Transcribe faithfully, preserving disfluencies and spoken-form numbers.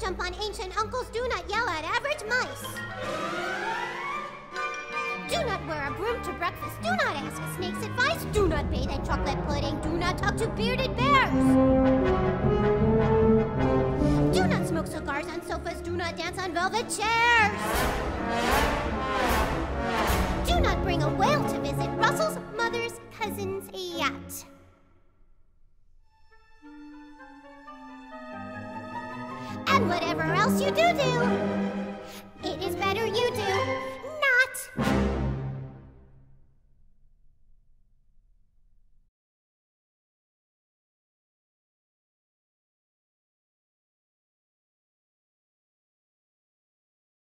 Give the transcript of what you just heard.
don't jump on ancient uncles, do not yell at average mice. Do not wear a broom to breakfast, do not ask a snake's advice, do not bathe in chocolate pudding, do not talk to bearded bears. Do not smoke cigars on sofas, do not dance on velvet chairs. Do not bring a whale to visit Russell's mother's cousin's yacht. And whatever else you do do, it is